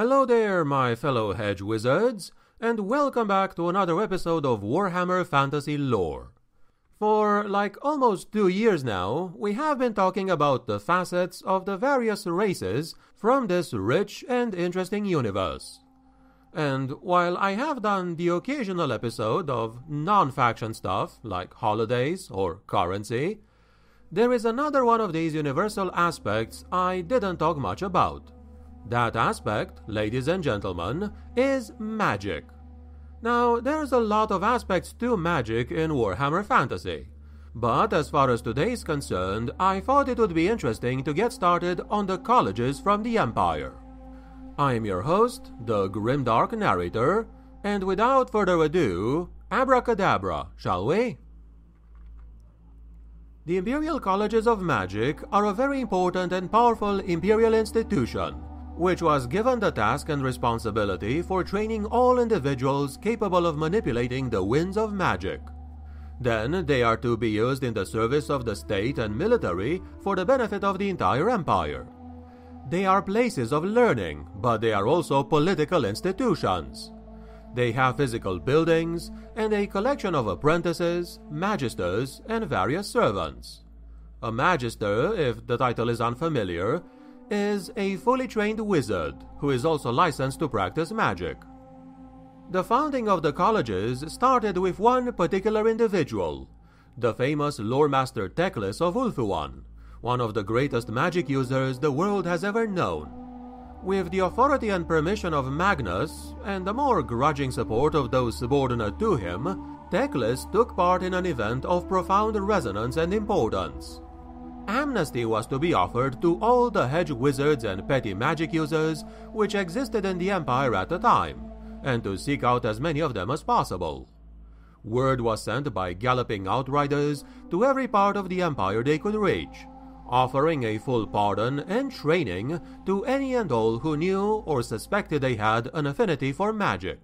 Hello there, my fellow hedge wizards, and welcome back to another episode of Warhammer Fantasy lore. For like almost 2 years now, we have been talking about the facets of the various races from this rich and interesting universe. And while I have done the occasional episode of non-faction stuff like holidays or currency, there is another one of these universal aspects I didn't talk much about. That aspect, ladies and gentlemen, is magic. Now, there's a lot of aspects to magic in Warhammer Fantasy, but as far as today's concerned, I thought it would be interesting to get started on the colleges from the Empire. I'm your host, the Grimdark Narrator, and without further ado, abracadabra, shall we? The Imperial Colleges of Magic are a very important and powerful imperial institution, which was given the task and responsibility for training all individuals capable of manipulating the winds of magic. Then they are to be used in the service of the state and military for the benefit of the entire empire. They are places of learning, but they are also political institutions. They have physical buildings and a collection of apprentices, magisters, and various servants. A magister, if the title is unfamiliar, is a fully trained wizard who is also licensed to practice magic. The founding of the colleges started with one particular individual, the famous lore master Teclis of Ulthuan, one of the greatest magic users the world has ever known. With the authority and permission of Magnus, and the more grudging support of those subordinate to him, Teclis took part in an event of profound resonance and importance. Amnesty was to be offered to all the hedge wizards and petty magic users which existed in the Empire at the time, and to seek out as many of them as possible. Word was sent by galloping outriders to every part of the Empire they could reach, offering a full pardon and training to any and all who knew or suspected they had an affinity for magic.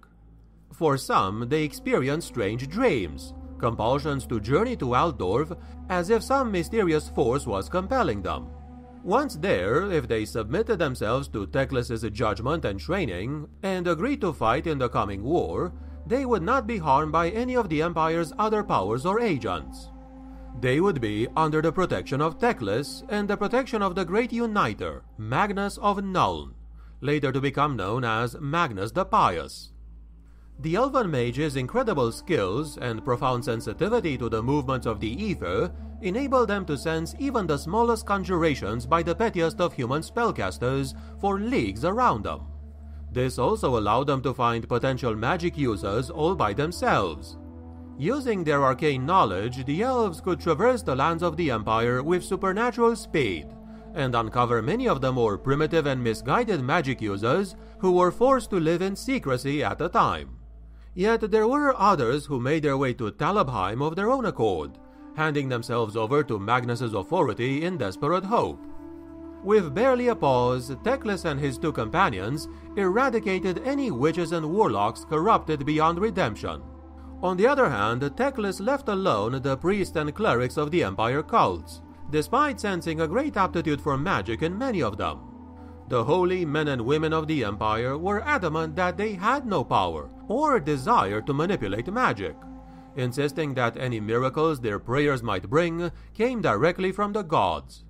For some, they experienced strange dreams, compulsions to journey to Altdorf as if some mysterious force was compelling them. Once there, if they submitted themselves to Teclis's judgment and training and agreed to fight in the coming war, they would not be harmed by any of the Empire's other powers or agents. They would be under the protection of Teclis and the protection of the great uniter, Magnus of Nuln, later to become known as Magnus the Pious. The Elven Mage's incredible skills and profound sensitivity to the movements of the ether enable them to sense even the smallest conjurations by the pettiest of human spellcasters for leagues around them. This also allowed them to find potential magic users all by themselves. Using their arcane knowledge, the elves could traverse the lands of the Empire with supernatural speed, and uncover many of the more primitive and misguided magic users who were forced to live in secrecy at the time. Yet there were others who made their way to Talabheim of their own accord, handing themselves over to Magnus's authority in desperate hope. With barely a pause, Teclis and his two companions eradicated any witches and warlocks corrupted beyond redemption. On the other hand, Teclis left alone the priests and clerics of the Empire cults, despite sensing a great aptitude for magic in many of them. The holy men and women of the Empire were adamant that they had no power or desire to manipulate magic, insisting that any miracles their prayers might bring came directly from the gods.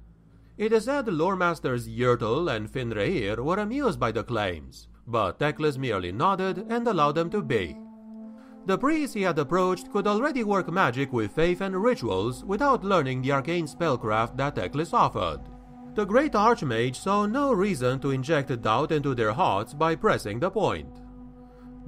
It is said lore masters Yurtl and Finreir were amused by the claims, but Teclis merely nodded and allowed them to be. The priests he had approached could already work magic with faith and rituals without learning the arcane spellcraft that Teclis offered. The great archmage saw no reason to inject doubt into their hearts by pressing the point.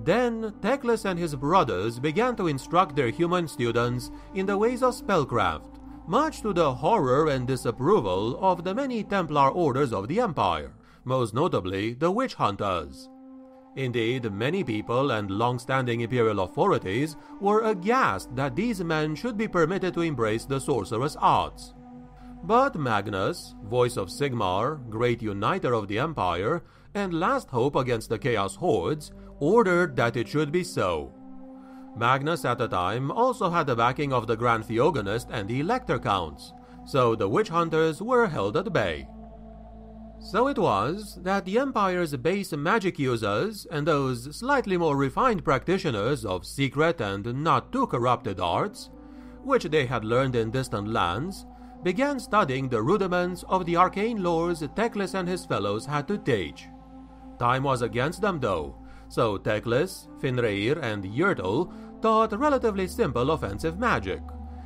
Then, Teclis and his brothers began to instruct their human students in the ways of spellcraft, much to the horror and disapproval of the many Templar orders of the Empire, most notably the Witch Hunters. Indeed, many people and long-standing imperial authorities were aghast that these men should be permitted to embrace the sorcerous arts. But Magnus, voice of Sigmar, great uniter of the Empire, and last hope against the Chaos Hordes, ordered that it should be so. Magnus at the time also had the backing of the Grand Theogonist and the Elector Counts, so the Witch Hunters were held at bay. So it was that the Empire's base magic users and those slightly more refined practitioners of secret and not too corrupted arts, which they had learned in distant lands, began studying the rudiments of the arcane lores Teclis and his fellows had to teach. Time was against them though, so Teclis, Finreir and Yurtl taught relatively simple offensive magic,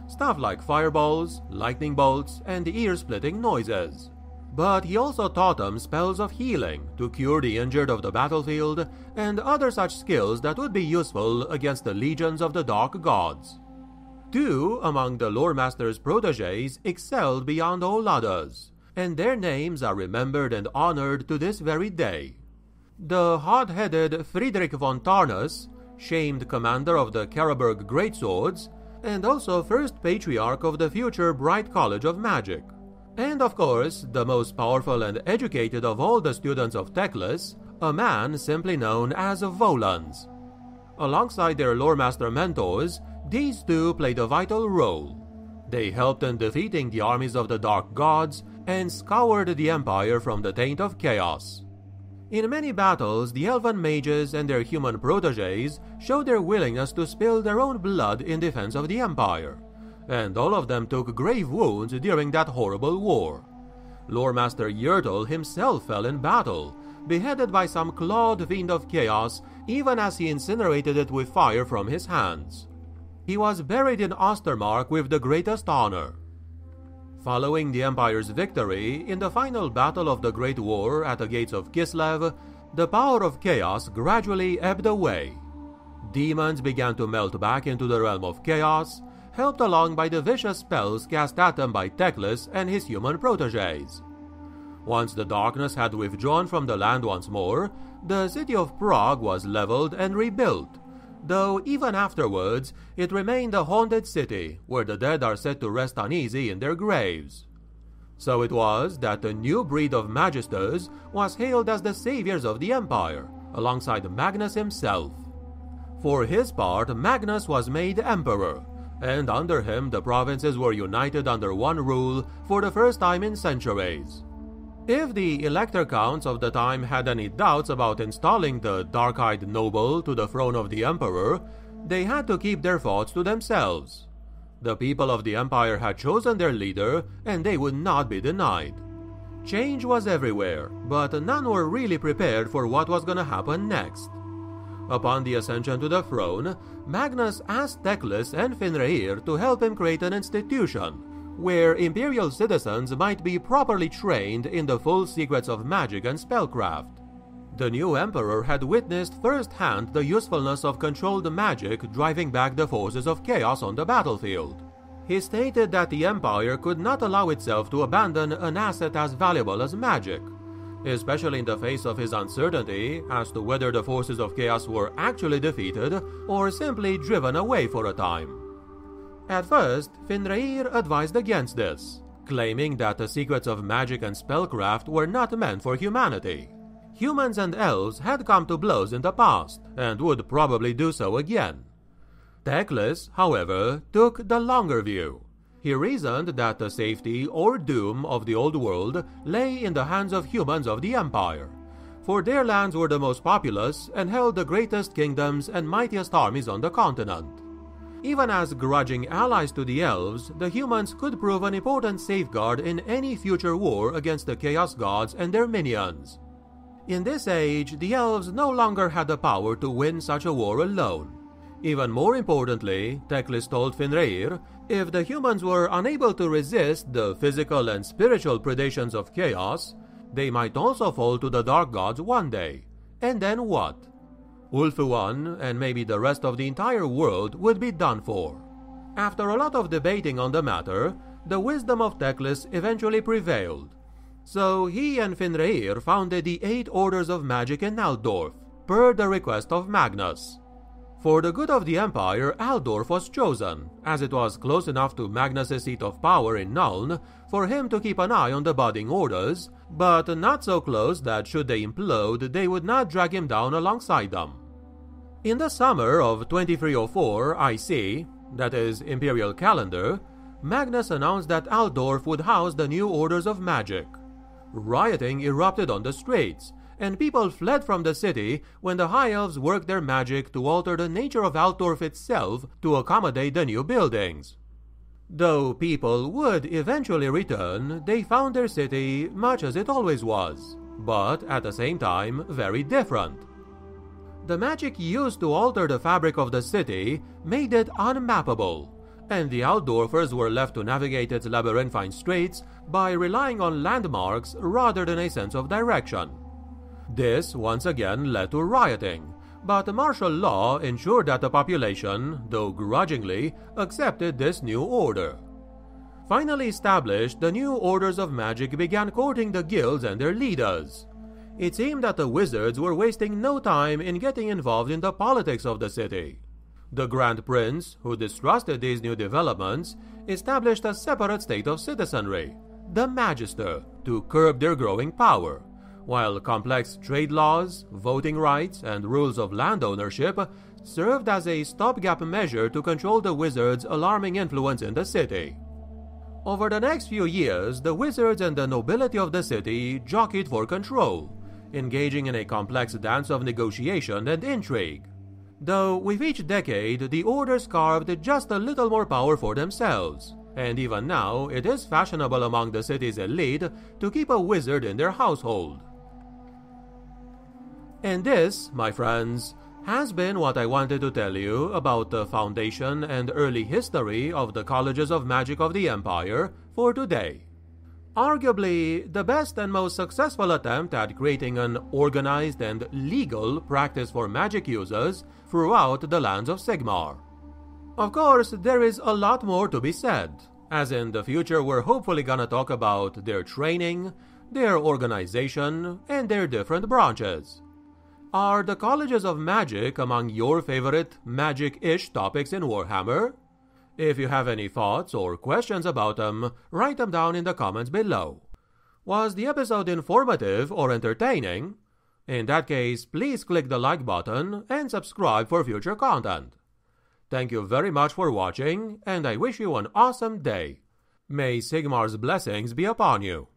stuff like fireballs, lightning bolts and ear-splitting noises. But he also taught them spells of healing to cure the injured of the battlefield and other such skills that would be useful against the legions of the dark gods. Two among the lore master's protégés excelled beyond all others, and their names are remembered and honored to this very day. The hard-headed Friedrich von Tarnus, shamed commander of the Karaberg Greatswords, and also first patriarch of the future Bright College of Magic. And of course, the most powerful and educated of all the students of Teclis, a man simply known as Volans. Alongside their lore master mentors, these two played a vital role. They helped in defeating the armies of the dark gods and scoured the Empire from the taint of chaos. In many battles, the elven mages and their human protégés showed their willingness to spill their own blood in defense of the Empire, and all of them took grave wounds during that horrible war. Loremaster Yurtl himself fell in battle, beheaded by some clawed fiend of chaos even as he incinerated it with fire from his hands. He was buried in Ostermark with the greatest honor. Following the Empire's victory in the final battle of the Great War at the gates of Kislev, the power of chaos gradually ebbed away. Demons began to melt back into the realm of chaos, helped along by the vicious spells cast at them by Teclis and his human protégés. Once the darkness had withdrawn from the land once more, the city of Prague was leveled and rebuilt, though even afterwards it remained a haunted city where the dead are said to rest uneasy in their graves. So it was that the new breed of Magisters was hailed as the saviors of the Empire, alongside Magnus himself. For his part, Magnus was made emperor, and under him the provinces were united under one rule for the first time in centuries. If the Elector Counts of the time had any doubts about installing the dark-eyed noble to the throne of the Emperor, they had to keep their thoughts to themselves. The people of the Empire had chosen their leader, and they would not be denied. Change was everywhere, but none were really prepared for what was going to happen next. Upon the ascension to the throne, Magnus asked Teclis and Finreir to help him create an institution, where imperial citizens might be properly trained in the full secrets of magic and spellcraft. The new emperor had witnessed firsthand the usefulness of controlled magic driving back the forces of chaos on the battlefield. He stated that the Empire could not allow itself to abandon an asset as valuable as magic, especially in the face of his uncertainty as to whether the forces of chaos were actually defeated or simply driven away for a time. At first, Finreir advised against this, claiming that the secrets of magic and spellcraft were not meant for humanity. Humans and elves had come to blows in the past and would probably do so again. Teclis, however, took the longer view. He reasoned that the safety or doom of the Old World lay in the hands of humans of the Empire, for their lands were the most populous and held the greatest kingdoms and mightiest armies on the continent. Even as grudging allies to the elves, the humans could prove an important safeguard in any future war against the Chaos Gods and their minions. In this age, the elves no longer had the power to win such a war alone. Even more importantly, Teclis told Finreir, if the humans were unable to resist the physical and spiritual predations of chaos, they might also fall to the dark gods one day. And then what? Ulthuan, and maybe the rest of the entire world, would be done for. After a lot of debating on the matter, the wisdom of Teclis eventually prevailed. So he and Finreir founded the 8 Orders of Magic in Altdorf, per the request of Magnus. For the good of the Empire, Altdorf was chosen, as it was close enough to Magnus' seat of power in Nuln for him to keep an eye on the budding orders, but not so close that should they implode, they would not drag him down alongside them. In the summer of 2304 IC, that is, Imperial Calendar, Magnus announced that Altdorf would house the new Orders of Magic. Rioting erupted on the streets, and people fled from the city when the High Elves worked their magic to alter the nature of Altdorf itself to accommodate the new buildings. Though people would eventually return, they found their city much as it always was, but at the same time very different. The magic used to alter the fabric of the city made it unmappable, and the Altdorfers were left to navigate its labyrinthine streets by relying on landmarks rather than a sense of direction. This once again led to rioting, but martial law ensured that the population, though grudgingly, accepted this new order. Finally established, the new orders of magic began courting the guilds and their leaders. It seemed that the wizards were wasting no time in getting involved in the politics of the city. The Grand Prince, who distrusted these new developments, established a separate state of citizenry, the Magister, to curb their growing power, while complex trade laws, voting rights, and rules of land ownership served as a stopgap measure to control the wizards' alarming influence in the city. Over the next few years, the wizards and the nobility of the city jockeyed for control, engaging in a complex dance of negotiation and intrigue. Though with each decade, the orders carved just a little more power for themselves, and even now it is fashionable among the city's elite to keep a wizard in their household. And this, my friends, has been what I wanted to tell you about the foundation and early history of the Colleges of Magic of the Empire for today. Arguably, the best and most successful attempt at creating an organized and legal practice for magic users throughout the lands of Sigmar. Of course, there is a lot more to be said, as in the future we're hopefully gonna talk about their training, their organization, and their different branches. Are the Colleges of Magic among your favorite magic-ish topics in Warhammer? If you have any thoughts or questions about them, write them down in the comments below. Was the episode informative or entertaining? In that case, please click the like button and subscribe for future content. Thank you very much for watching, and I wish you an awesome day. May Sigmar's blessings be upon you.